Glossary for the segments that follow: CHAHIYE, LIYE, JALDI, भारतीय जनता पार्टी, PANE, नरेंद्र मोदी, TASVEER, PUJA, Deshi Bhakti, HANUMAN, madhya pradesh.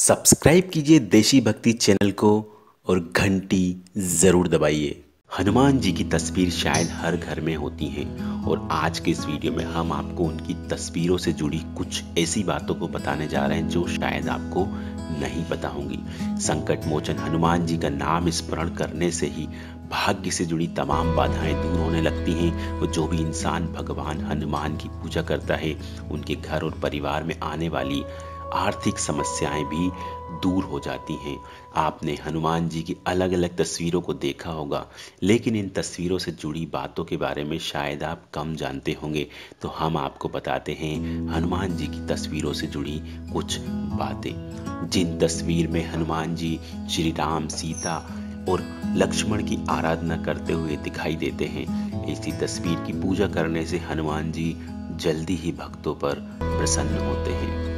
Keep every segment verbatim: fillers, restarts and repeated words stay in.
Subscribe कीजिए देशी भक्ति चैनल को और घंटी ज़रूर दबाइए। हनुमान जी की तस्वीर शायद हर घर में होती हैं और आज के इस वीडियो में हम आपको उनकी तस्वीरों से जुड़ी कुछ ऐसी बातों को बताने जा रहे हैं जो शायद आपको नहीं पता होंगी। संकट मोचन हनुमान जी का नाम स्मरण करने से ही भाग्य से जुड़ी तमाम बाधाएं दूर होने लगती हैं और जो भी इंसान भगवान हनुमान की पूजा करता है उनके घर और परिवार में आने वाली आर्थिक समस्याएं भी दूर हो जाती हैं। आपने हनुमान जी की अलग अलग तस्वीरों को देखा होगा, लेकिन इन तस्वीरों से जुड़ी बातों के बारे में शायद आप कम जानते होंगे, तो हम आपको बताते हैं हनुमान जी की तस्वीरों से जुड़ी कुछ बातें। जिन तस्वीर में हनुमान जी श्री राम, सीता और लक्ष्मण की आराधना करते हुए दिखाई देते हैं, इसी तस्वीर की पूजा करने से हनुमान जी जल्दी ही भक्तों पर प्रसन्न होते हैं।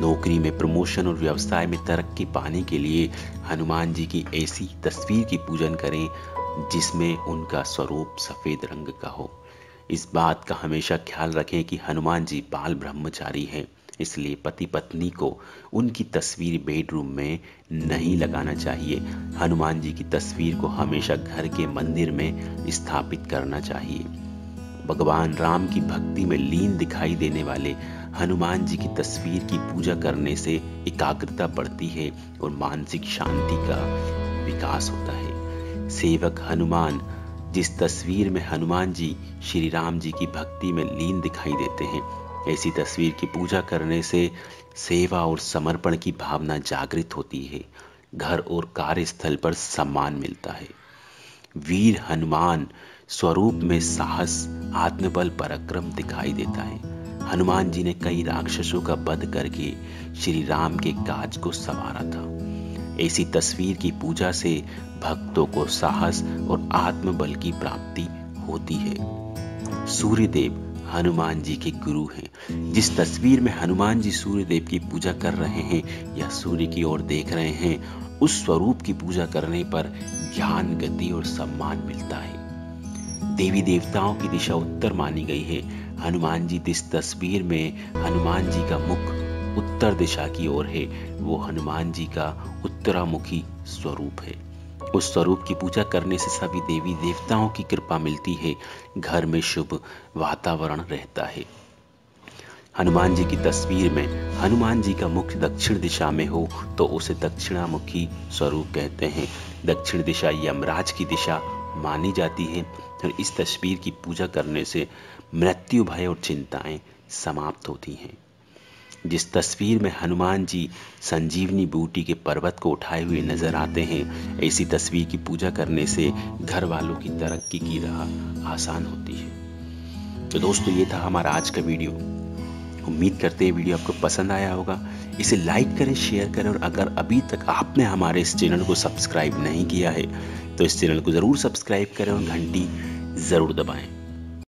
नौकरी में प्रमोशन और व्यवसाय में तरक्की पाने के लिए हनुमान जी की ऐसी तस्वीर की पूजन करें जिसमें उनका स्वरूप सफ़ेद रंग का हो। इस बात का हमेशा ख्याल रखें कि हनुमान जी बाल ब्रह्मचारी हैं, इसलिए पति पत्नी को उनकी तस्वीर बेडरूम में नहीं लगाना चाहिए। हनुमान जी की तस्वीर को हमेशा घर के मंदिर में स्थापित करना चाहिए। भगवान राम की भक्ति में लीन दिखाई देने वाले हनुमान जी की तस्वीर की पूजा करने से एकाग्रता बढ़ती है और मानसिक शांति का विकास होता है। सेवक हनुमान, जिस तस्वीर में हनुमान जी श्री राम जी की भक्ति में लीन दिखाई देते हैं, ऐसी तस्वीर की पूजा करने से सेवा और समर्पण की भावना जागृत होती है। घर और कार्यस्थल पर सम्मान मिलता है। वीर हनुमान स्वरूप में साहस, आत्मबल, पराक्रम दिखाई देता है। हनुमान जी ने कई राक्षसों का वध करके श्री राम के काज को संवारा था। ऐसी तस्वीर की पूजा से भक्तों को साहस और आत्मबल की प्राप्ति होती है। सूर्यदेव हनुमान जी के गुरु हैं। जिस तस्वीर में हनुमान जी सूर्यदेव की पूजा कर रहे हैं या सूर्य की ओर देख रहे हैं, उस स्वरूप की पूजा करने पर ज्ञान, गति और सम्मान मिलता है। देवी देवताओं की दिशा उत्तर मानी गई है। हनुमान जी इस तस्वीर में हनुमान जी का मुख उत्तर दिशा की ओर है, वो हनुमान जी का उत्तरामुखी स्वरूप है। उस स्वरूप की पूजा करने से सभी देवी देवताओं की कृपा मिलती है, घर में शुभ वातावरण रहता है। हनुमान जी की तस्वीर में हनुमान जी का मुख दक्षिण दिशा में हो तो उसे दक्षिणामुखी स्वरूप कहते हैं। दक्षिण दिशा यमराज की दिशा मानी जाती है और इस तस्वीर की पूजा करने से मृत्यु भय और चिंताएं समाप्त होती हैं। जिस तस्वीर में हनुमान जी संजीवनी बूटी के पर्वत को उठाए हुए नजर आते हैं, ऐसी तस्वीर की पूजा करने से घर वालों की तरक्की की राह आसान होती है। तो दोस्तों, ये था हमारा आज का वीडियो। उम्मीद करते हैं वीडियो आपको पसंद आया होगा। इसे लाइक करें, शेयर करें और अगर अभी तक आपने हमारे इस चैनल को सब्सक्राइब नहीं किया है तो इस चैनल को ज़रूर सब्सक्राइब करें और घंटी ज़रूर दबाएं।